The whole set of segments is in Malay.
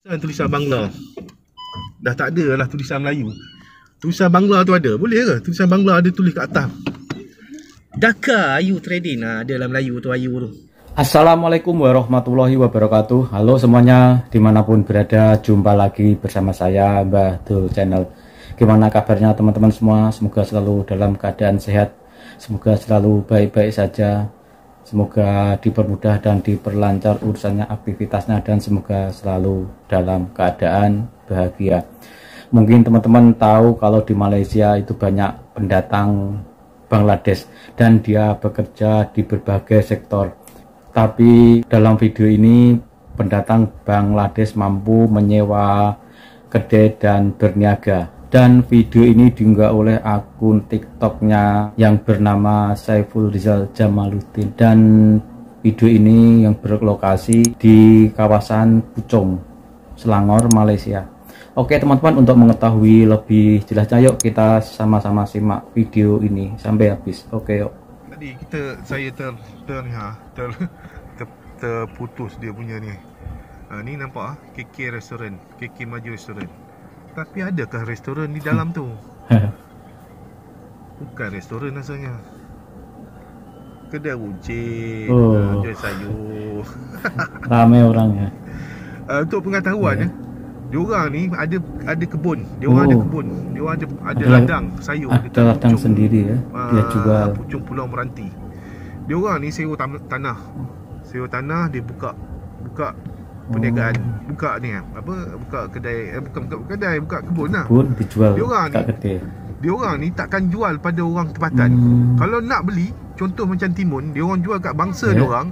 Tulisan Bangla dah tak ada lah, tulisan Melayu. Tulisan Bangla tu ada, boleh ke? Tulisan Bangla ada tulis kat atas Daka Ayu Trading, ada dalam Melayu tu, ayu tu. Assalamualaikum warahmatullahi wabarakatuh. Halo semuanya, dimanapun berada, jumpa lagi bersama saya Mbah Duh Channel. Gimana kabarnya teman-teman semua? Semoga selalu dalam keadaan sehat, semoga selalu baik-baik saja, semoga dipermudah dan diperlancar urusannya, aktivitasnya, dan semoga selalu dalam keadaan bahagia. Mungkin teman-teman tahu kalau di Malaysia itu banyak pendatang Bangladesh dan dia bekerja di berbagai sektor. Tapi dalam video ini pendatang Bangladesh mampu menyewa kedai dan berniaga. Dan video ini diunggah oleh akun TikToknya yang bernama Saiful Rizal Jamaluddin. Dan video ini yang berlokasi di kawasan Puchong, Selangor, Malaysia. Oke teman-teman, untuk mengetahui lebih jelasnya yuk kita sama-sama simak video ini sampai habis. Oke yuk. Tadi saya terputus dia punya ni. Ni nampak KK restoran, Kiki Maju Restaurant. Tapi adakah restoran di dalam tu? Bukan restoran rasanya. Kedai runcit, jual sayur. Ramai orangnya. Untuk pengetahuannya, diorang ni ada kebun. Diorang ada kebun. Diorang ada ladang sayur. Ada ladang Puchong sendiri ya. Dia jual Puchong Pulau Meranti. Diorang ni sewa tanah. Sewa tanah, dia buka perniagaan, buka ni apa, buka kedai, buka kebun lah. Kebun dijual. Dia orang ni takkan jual pada orang tempatan. Kalau nak beli, contoh macam timun, dia orang jual kat bangsa dia orang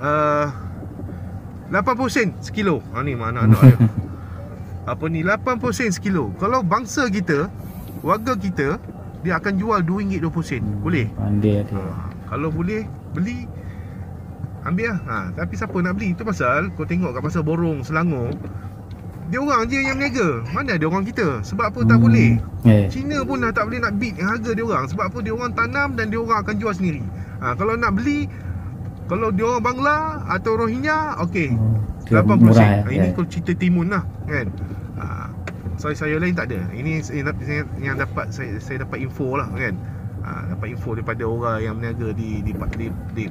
80 sen sekilo. Ha ni anak-anak dia. Apa ni 80 sen sekilo. Kalau bangsa kita, warga kita, dia akan jual RM2.20. Boleh. Pandai dia. Kalau boleh beli, ambil lah. Tapi siapa nak beli? Itu pasal kau tengok kat pasar Borong, Selangor, dia orang je yang berniaga. Mana ada orang kita? Sebab apa tak boleh? Cina pun dah tak boleh nak bid harga dia orang. Sebab apa? Dia orang tanam dan dia orang akan jual sendiri. Kalau nak beli, kalau dia orang Bangla atau Rohingya, okey, 80%. Ini kalau cerita timun lah kan. Saya lain tak ada. Ini yang dapat saya dapat info lah kan. Dapat info daripada orang yang berniaga di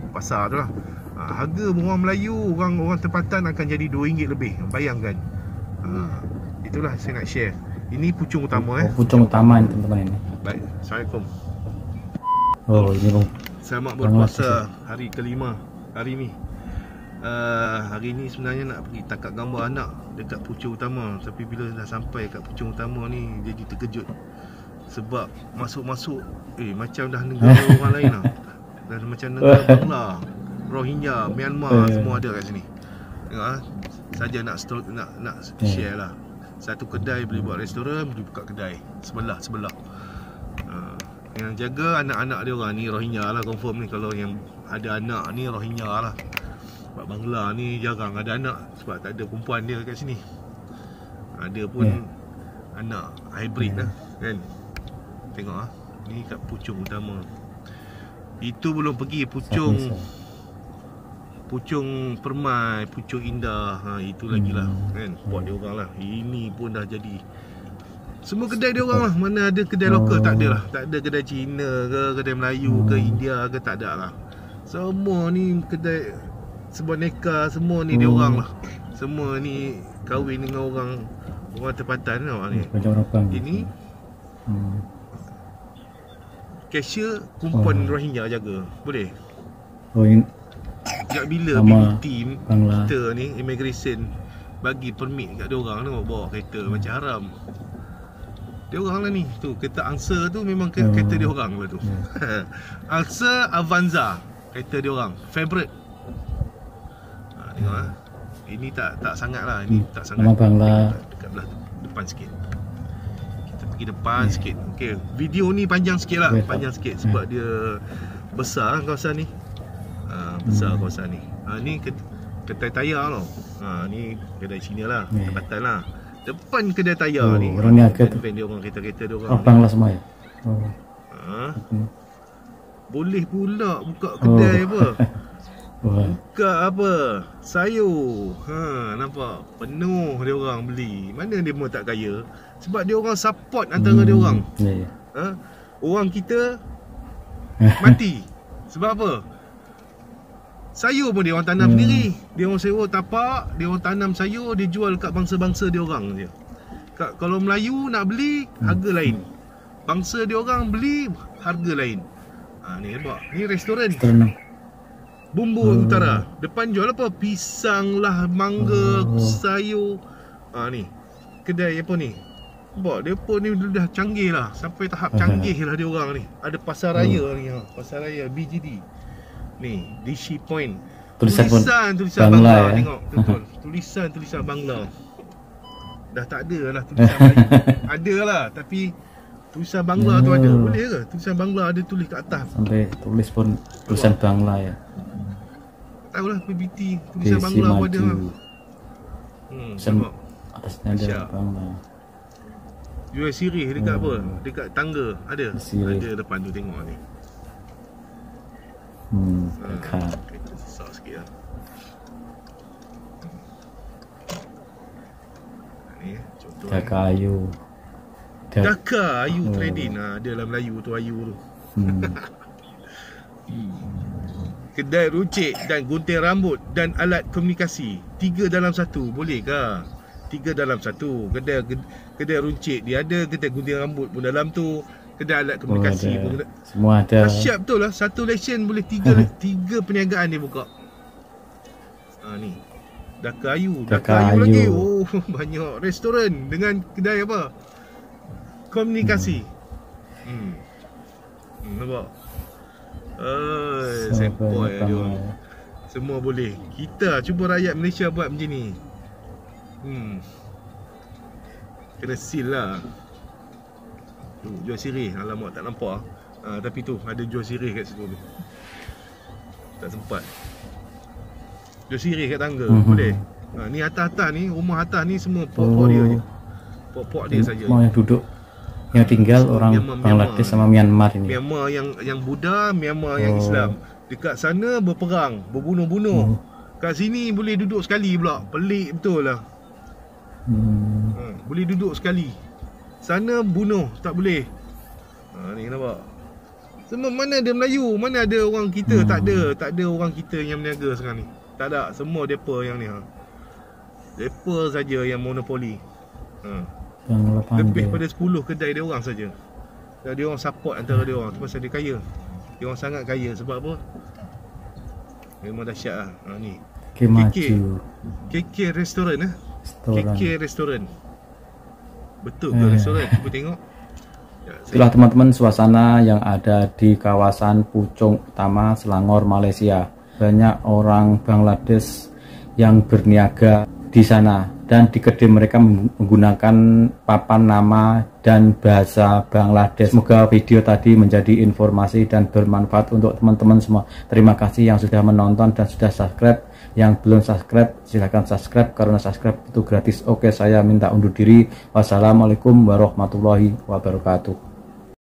pasar tu lah. Harga orang Melayu, orang tempatan akan jadi RM2 lebih. Bayangkan. Itulah saya nak share. Ini Puchong Utama. Puchong Utama ni teman-teman. Baik, Assalamualaikum. Ini bang. Selamat berpuasa hari kelima hari ni. Hari ni sebenarnya nak pergi tangkap gambar anak dekat Puchong Utama. Tapi bila dah sampai kat Puchong Utama ni, jadi terkejut. Sebab masuk-masuk macam dah negara orang lain lah. Dah macam negara Bangla, Rohingya, Myanmar, semua ada kat sini. Saja nak share lah. Satu kedai boleh buat restoran, boleh buka kedai sebelah-sebelah. Yang jaga anak-anak dia orang ni Rohingya lah, confirm ni. Kalau yang ada anak ni Rohingya lah. Sebab Bangla ni jarang ada anak, sebab tak ada perempuan dia kat sini. Ada pun anak hybrid lah kan. Tengok lah, ni kat Puchong Utama. Itu belum pergi Puchong Permai, Pucuk Indah. Itu lagi lah kan, buat dia orang lah. Ini pun dah jadi semua kedai dia orang lah. Mana ada kedai lokal, tak ada lah. Tak ada kedai Cina ke, kedai Melayu ke, India ke, tak ada lah. Semua ni kedai sebuah neka, semua ni dia orang lah. Semua ni kahwin dengan orang tempatan lah ni. Ini cashier kumpulan Rohingya jaga. Boleh? Sejak bila tim kita ni immigration bagi permit kat diorang tu, bawa kereta macam haram. Diorang lah ni. Tu kereta Angsa tu memang kereta diorang lah tu. Angsa Avanza, kereta diorang favorite. Tengok lah. Ini tak sangat lah. Ini tak sangat. Dekat belah depan sikit. Pergi depan sikit. Okey, video ni panjang sikit lah. Panjang sikit sebab dia besar kawasan ni. Besar kawasan ni. Ni kedai tayar tau. Ni kedai Cina lah, tempatan lah. Depan kedai tayar ni orang ni agak dia orang kereta-kereta dia orang. Abang lah semua. Boleh pula buka kedai apa? Buka apa? Sayur. Ha, nampak? Penuh dia orang beli. Mana dia pun tak kaya. Sebab dia orang support antara dia orang. Yeah. Ha? Orang kita mati. Sebab apa? Sayur pun dia orang tanam sendiri. Dia orang sewa tapak, dia orang tanam sayur, dia jual kat bangsa-bangsa dia orang je. Kat, kalau Melayu nak beli, harga lain. Bangsa dia orang beli, harga lain. Ha, ni nampak? Ni restoran. Bumbu Utara. Depan jual apa? Pisang lah, mangga, sayur. Ha, ni kedai apa ni? Nampak? Dia pun ni dah canggih lah. Sampai tahap canggih lah dia orang ni. Ada pasar raya ni. Ha. Pasar raya BGD. Ni, DC Point. Tulisan Bangla. Tengok, betul. Tulisan Bangla. Dah tak ada lah tulisan Melayu. Ada lah, tapi tulisan Bangla tu ada. Boleh ke? Tulisan Bangla ada tulis kat atas. Sampai tulis pun tulisan Bangla ya. Tahu lah PBT tulisan Bangla pun ada lah. Nampak? Atasnya ada Bangla. US Siri dekat apa? Dekat tangga ada. Ada depan tu tengok ni. Dekat. Kita susah sikit lah. Daka Ayu. Daka Ayu trading. Ha, dia dalam Melayu tu ayu tu. Kedai rucik dan gunting rambut dan alat komunikasi. 3 dalam 1. Boleh ke? 3 dalam 1. Kedai rucik dia ada, kedai gunting rambut pun dalam tu, kedai alat komunikasi pun ada. Semua ada. Asyap betul lah. Satu lesen boleh 3 perniagaan dia buka. Ha ni. Daka Ayu, Daka Ayu lagi. Oh, banyak restoran dengan kedai apa? Komunikasi. Nampak? Sempoi dia orang. Semua boleh. Kita cuba rakyat Malaysia buat macam ni. Kena seal lah. Tu jual sirih. Alamak tak nampak. Ha, tapi tu ada jual sirih kat situ tu. Tak sempat. Dia sirih kat tangga, boleh. Ha, ni atas-atas ni, rumah atas ni semua pokok dia je. Pokok dia saja. Yang duduk, yang tinggal orang Bangladesh sama Myanmar ini. Myanmar yang Buddha, Myanmar yang Islam. Dekat sana berperang, berbunuh-bunuh. Kat sini boleh duduk sekali pula. Pelik betul lah. Ha, boleh duduk sekali. Sana bunuh, tak boleh. Ha, ni nampak? Semua mana ada Melayu, mana ada orang kita. Tak ada, tak ada orang kita yang berniaga sekarang ni. Tak ada, semua depa yang ni. Depa saja yang monopoli. Lebih pada 10 kedai dia orang saja. Dan dia orang support antara dia orang. Tu pasal dia kaya. Dia orang sangat kaya sebab apa? Memang dahsyatlah. Ha ni. KK restoran eh. KK restoran. Betul ke restoran? Cuba tengok. Itulah teman-teman suasana yang ada di kawasan Puchong Utama, Selangor, Malaysia. Banyak orang Bangladesh yang berniaga di sana dan di kedai mereka menggunakan papan nama dan bahasa Bangladesh. Semoga video tadi menjadi informasi dan bermanfaat untuk teman-teman semua. Terima kasih yang sudah menonton dan sudah subscribe. Yang belum subscribe silahkan subscribe karena subscribe itu gratis. Oke, saya minta undur diri. Wassalamualaikum warahmatullahi wabarakatuh.